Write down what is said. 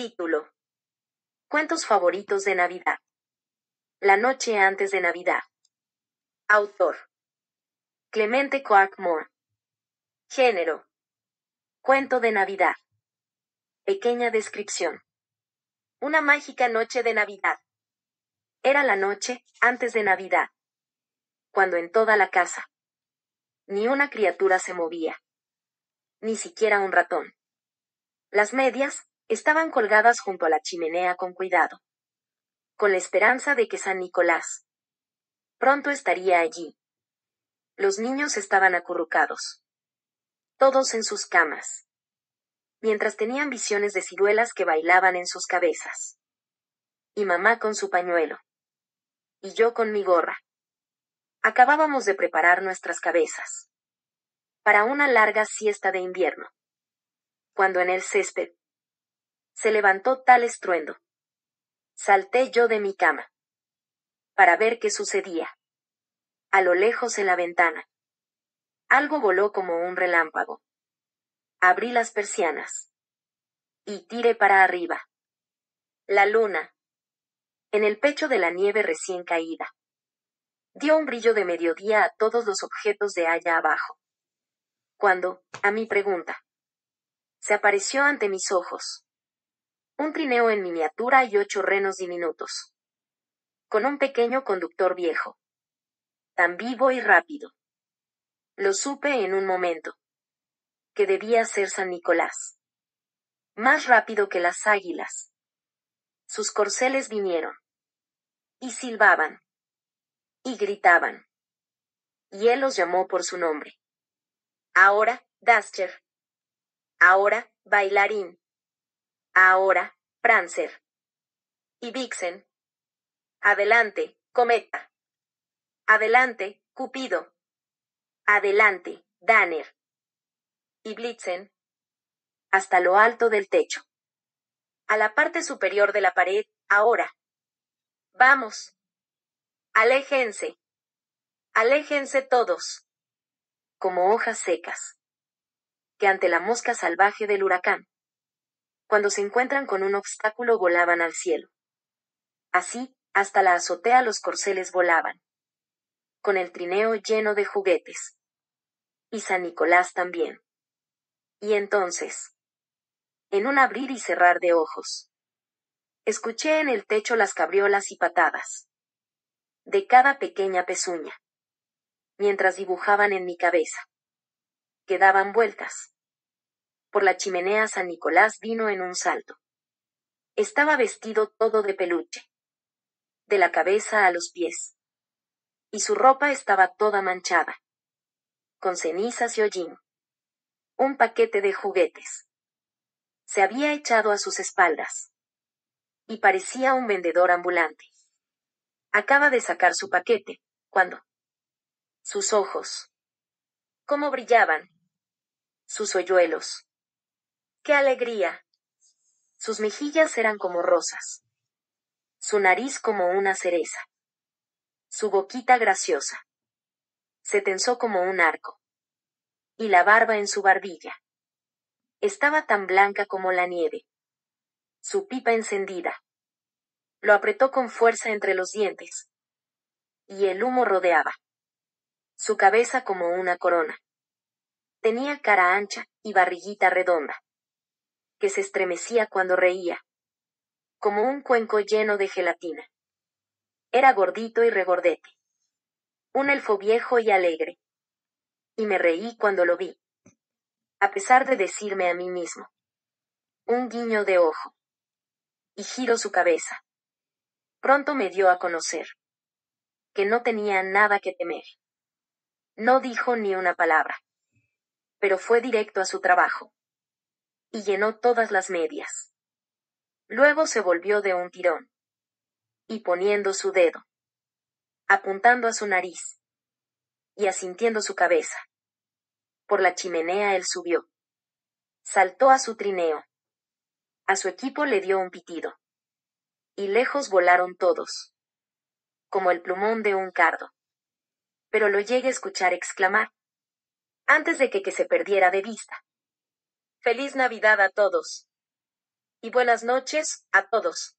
Título: Cuentos favoritos de Navidad. La noche antes de Navidad. Autor: Clement Clarke Moore. Género: Cuento de Navidad. Pequeña descripción. Una mágica noche de Navidad. Era la noche antes de Navidad, cuando en toda la casa ni una criatura se movía, ni siquiera un ratón. Las medias estaban colgadas junto a la chimenea con cuidado, con la esperanza de que San Nicolás pronto estaría allí. Los niños estaban acurrucados, todos en sus camas, mientras tenían visiones de ciruelas que bailaban en sus cabezas, y mamá con su pañuelo, y yo con mi gorra. Acabábamos de preparar nuestras cabezas para una larga siesta de invierno, cuando en el césped se levantó tal estruendo. Salté yo de mi cama para ver qué sucedía. A lo lejos en la ventana, algo voló como un relámpago. Abrí las persianas y tiré para arriba. La luna, en el pecho de la nieve recién caída, dio un brillo de mediodía a todos los objetos de allá abajo, cuando, a mi pregunta, se apareció ante mis ojos un trineo en miniatura y 8 renos diminutos, con un pequeño conductor viejo, tan vivo y rápido. Lo supe en un momento, que debía ser San Nicolás. Más rápido que las águilas, sus corceles vinieron, y silbaban, y gritaban, y él los llamó por su nombre. Ahora, Dasher. Ahora, Bailarín. Ahora, Prancer. Y Vixen. Adelante, Cometa. Adelante, Cupido. Adelante, Danner. Y Blitzen. Hasta lo alto del techo. A la parte superior de la pared, ahora. Vamos. Aléjense. Aléjense todos. Como hojas secas que ante la mosca salvaje del huracán, cuando se encuentran con un obstáculo, volaban al cielo. Así, hasta la azotea los corceles volaban, con el trineo lleno de juguetes. Y San Nicolás también. Y entonces, en un abrir y cerrar de ojos, escuché en el techo las cabriolas y patadas de cada pequeña pezuña, mientras dibujaban en mi cabeza, que daban vueltas. Por la chimenea San Nicolás vino en un salto. Estaba vestido todo de peluche, de la cabeza a los pies, y su ropa estaba toda manchada, con cenizas y hollín. Un paquete de juguetes se había echado a sus espaldas, y parecía un vendedor ambulante. Acaba de sacar su paquete, cuando sus ojos, cómo brillaban, sus hoyuelos. ¡Qué alegría! Sus mejillas eran como rosas, su nariz como una cereza, su boquita graciosa se tensó como un arco, y la barba en su barbilla estaba tan blanca como la nieve. Su pipa encendida lo apretó con fuerza entre los dientes, y el humo rodeaba su cabeza como una corona. Tenía cara ancha y barriguita redonda, que se estremecía cuando reía, como un cuenco lleno de gelatina. Era gordito y regordete, un elfo viejo y alegre, y me reí cuando lo vi, a pesar de decirme a mí mismo, un guiño de ojo, y giro su cabeza. Pronto me dio a conocer que no tenía nada que temer. No dijo ni una palabra, pero fue directo a su trabajo, y llenó todas las medias. Luego se volvió de un tirón, y poniendo su dedo, apuntando a su nariz, y asintiendo su cabeza, por la chimenea él subió. Saltó a su trineo. A su equipo le dio un pitido, y lejos volaron todos, como el plumón de un cardo. Pero lo llegué a escuchar exclamar, antes de que se perdiera de vista: ¡Feliz Navidad a todos! y buenas noches a todos.